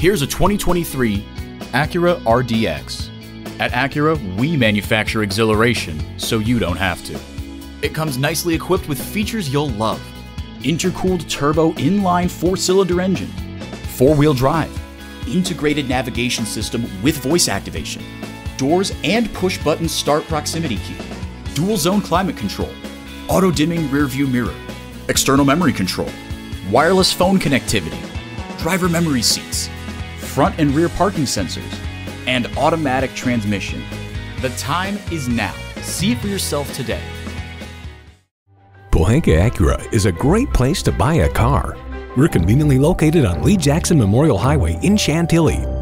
Here's a 2023 Acura RDX. At Acura, we manufacture exhilaration so you don't have to. It comes nicely equipped with features you'll love. Intercooled turbo inline four-cylinder engine, four-wheel drive, integrated navigation system with voice activation, doors and push-button start proximity key, dual-zone climate control, auto-dimming rear-view mirror, external memory control, wireless phone connectivity, driver memory seats, front and rear parking sensors, and automatic transmission. The time is now. See it for yourself today. Pohanka Acura is a great place to buy a car. We're conveniently located on Lee Jackson Memorial Highway in Chantilly.